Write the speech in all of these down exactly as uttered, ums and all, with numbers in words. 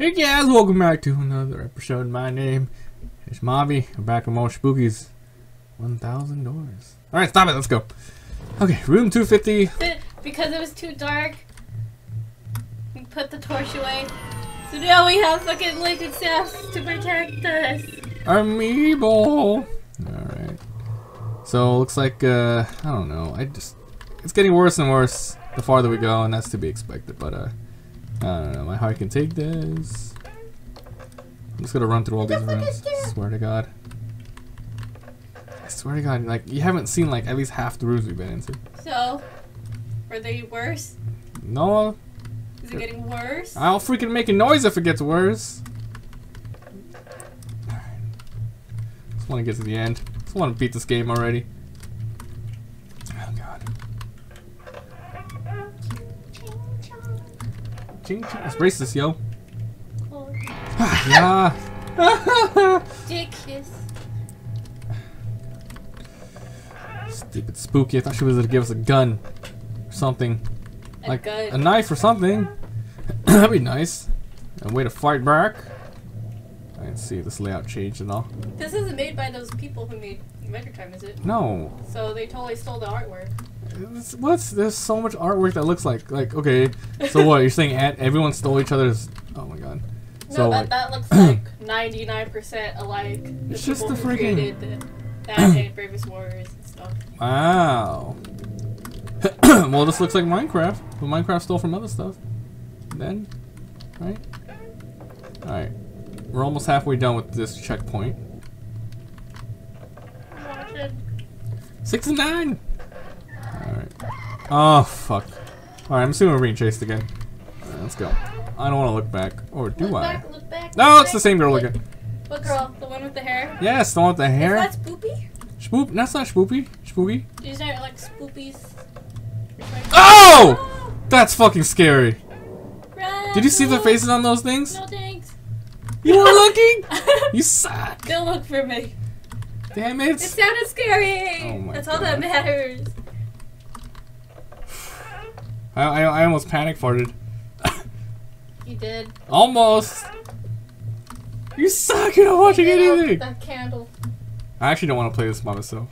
Hey guys, welcome back to another episode. My name is Mavi. We're back with more Spookies. one thousand doors. Alright, stop it. Let's go. Okay, room two fifty. Because it was too dark, we put the torch away. So now we have fucking liquid staffs to protect us. Amiibo! Alright. So, looks like, uh, I don't know. I just. It's getting worse and worse the farther we go, and that's to be expected, but, uh. I don't know, my heart can take this. I'm just gonna run through all these rooms. I swear to God. I swear to God, like, you haven't seen, like, at least half the rooms we've been into. So, were they worse? No. Is it getting worse? I'll freaking make a noise if it gets worse. Alright. Just wanna get to the end. Just wanna beat this game already. Oh, God. It's racist, yo. Oh. Yeah. Dick kiss. Stupid Spooky. I thought she was gonna give us a gun or something. A like gun. A knife or something. That'd be nice. And way to fight back. I didn't see this layout change and all. This isn't made by those people who made Mega Time, is it? No. So they totally stole the artwork. It's, what's there's so much artwork that looks like like okay, so what you're saying? At everyone stole each other's. Oh my God. No, so, that, like, that looks like ninety-nine percent alike. The it's just the freaking the, that and Bravest Warriors and stuff. Wow. Well, this looks like Minecraft, but Minecraft stole from other stuff. Then, right? All right, we're almost halfway done with this checkpoint. Six and nine. Oh, fuck. Alright, I'm assuming we're being chased again. Alright, let's go. I don't want to look back. Or do look I? Back, look back, no, look it's back. The same girl look, again. What girl? The one with the hair? Yes, the one with the hair. Is that Spoopy? Spoop? That's not Spoopy. Spoopy? These are like Spoopies. Oh! Oh! That's fucking scary. Run, Did you see the faces on those things? No thanks. You weren't looking? You suck. Don't look for me. Damn it. It sounded scary. Oh my That's God. all that matters. I, I, I almost panic farted. You did. Almost. You suck. You're not watching anything. That candle. I actually don't want to play this by myself.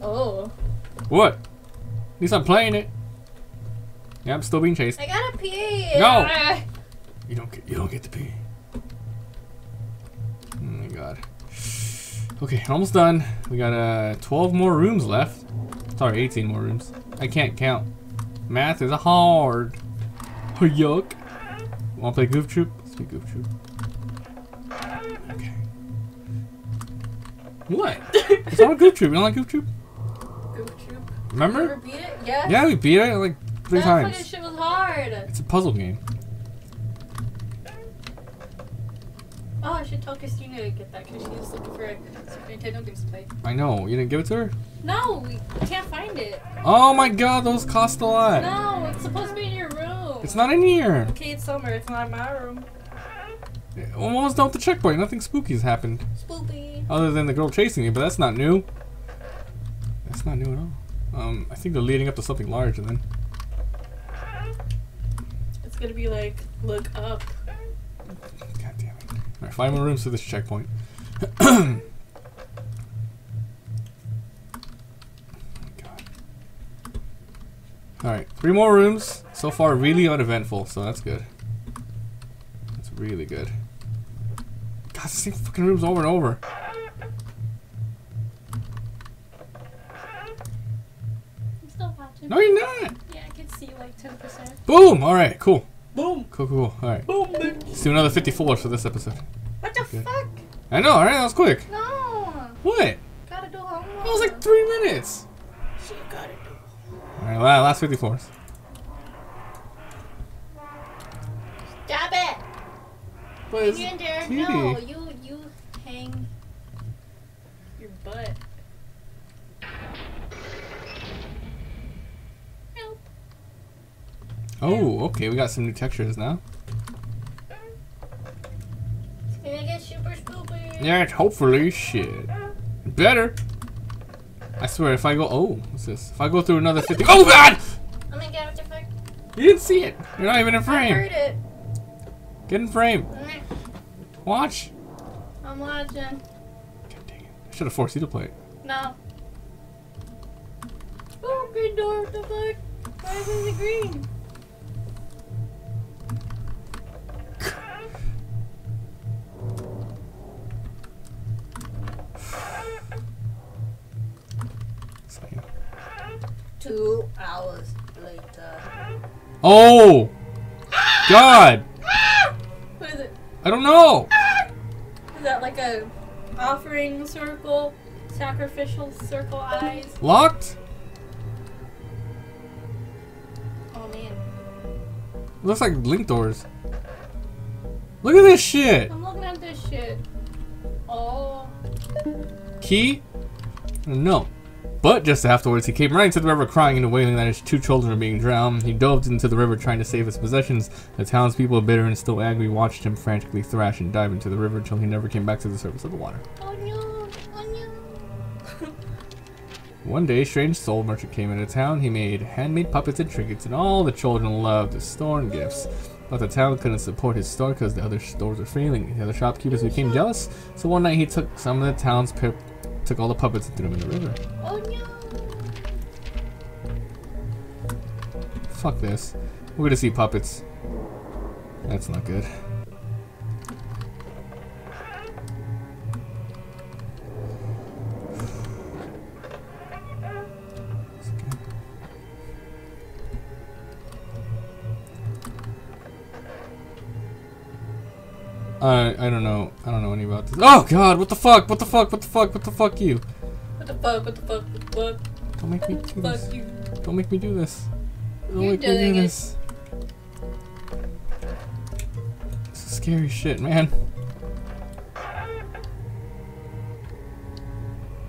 Oh. What? At least I'm playing it. Yeah, I'm still being chased. I gotta pee. No. You don't get. You don't get to pee. Oh my God. Okay, almost done. We got uh twelve more rooms left. Sorry, eighteen more rooms. I can't count. Math is hard. Oh, yuck. Wanna play Goof Troop? Let's play Goof Troop. Okay. What? It's not a Goof Troop. You don't like Goof Troop? Goof Troop. Remember? We beat it? Yeah. Yeah, we beat it like three that times. That fucking shit was hard. It's a puzzle game. Oh, I should tell Christina to get that because she was looking for a Super Nintendo game to play. I know. You didn't give it to her? No, we can't find it. Oh my God, those cost a lot. No, it's supposed to be in your room. It's not in here. Okay, it's somewhere. It's not in my room. Yeah, almost done with the checkpoint. Nothing spooky's happened. Spooky. Other than the girl chasing me, but that's not new. That's not new at all. Um, I think they're leading up to something larger then. It's gonna be like, look up. God damn it. Alright, five more rooms to this checkpoint. Oh alright, three more rooms. So far, really uneventful, so that's good. That's really good. God, the same fucking rooms over and over. I'm still watching. No, you're not! Yeah, I can see like ten percent. Boom! Alright, cool. Boom! Cool, cool, cool. Alright. Boom, bitch. Let's do another fifty-four for this episode. What the Good. fuck? I know, alright? That was quick. No! What? Gotta do homework. That was like three minutes. She gotta do homework. Alright, well, last fifty-fours. Stop it! Please. You in there? No, you, you hang your butt. Oh, okay, we got some new textures now. It's gonna get super spooky. Yeah, hopefully, shit. Better. I swear, if I go, oh, what's this? If I go through another fifty, oh God! Oh my God, what the fuck? You didn't see it. You're not even in frame. I heard it. Get in frame. Watch. I'm watching. God dang it. I should have forced you to play it. No. Oh, green door. What the fuck? Why isn't it green? Two hours later. Oh! God! What is it? I don't know! Is that like a offering circle? Sacrificial circle eyes? Locked? Oh man. It looks like blink doors. Look at this shit! I'm looking at this shit. Oh. Key? No. But just afterwards, he came running to the river crying and wailing that his two children were being drowned. He dove into the river trying to save his possessions. The townspeople, bitter and still angry, watched him frantically thrash and dive into the river until he never came back to the surface of the water. Oh no, oh no. One day, a strange soul merchant came into town. He made handmade puppets and trinkets, and all the children loved his store and gifts. But the town couldn't support his store because the other stores were failing. The other shopkeepers became jealous, so one night he took some of the town's pip. Took all the puppets and threw them in the river. Oh no! Fuck this. We're gonna see puppets. That's not good. Uh, I don't know. I don't know any about this. Oh god, what the fuck? What the fuck? What the fuck? What the fuck you? What the fuck? What the fuck? What the fuck? Don't make me do this. You. Don't make me do this. Don't You're make me do it. this. This is scary shit, man. I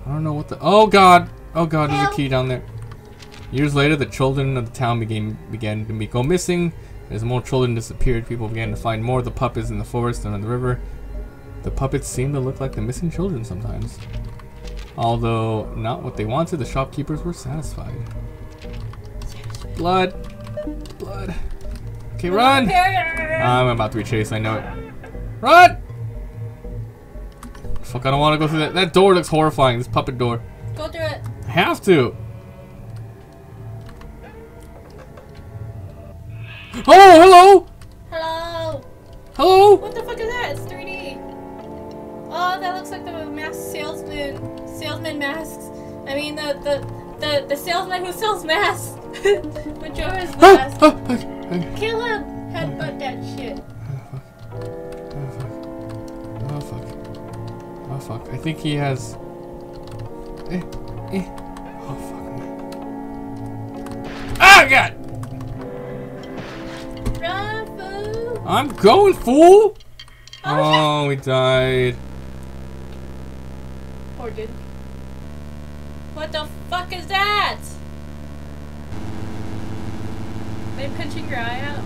don't know what the- Oh god! Oh god, there's Help. a key down there. Years later, the children of the town began, began to go missing. As more children disappeared, people began to find more of the puppets in the forest and on the river. The puppets seemed to look like the missing children sometimes. Although not what they wanted, the shopkeepers were satisfied. Blood. Blood. Okay, run! I'm about to be chased, I know it. Run! Fuck, I don't want to go through that. That door looks horrifying, this puppet door. Go through it. I have to. Oh, hello! Hello! Hello! What the fuck is that? It's three D! Oh, that looks like the mask salesman. Salesman masks. I mean, the the, the, the salesman who sells masks. Majora's Mask. Oh, oh, okay. Kill him! Headbutt that shit. Oh, fuck. Oh, fuck. Oh, fuck. Oh, fuck. I think he has... Eh, eh. Oh, fuck. Oh, God! I'm going, fool! Oh, oh we died. Poor dude. What the fuck is that? Are they punching your eye out?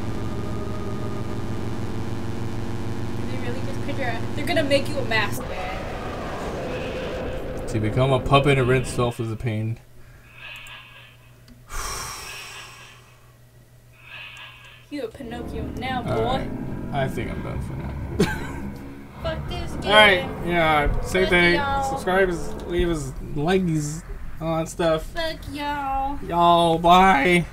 Did they really just put your eye? They're gonna make you a mask. To become a puppet and rid self of the pain. You a Pinocchio now, boy. Right. I think I'm done for now. Fuck this game. Alright, yeah, same Fuck thing. Subscribe, leave us, likes, all that stuff. Fuck y'all. Y'all, bye.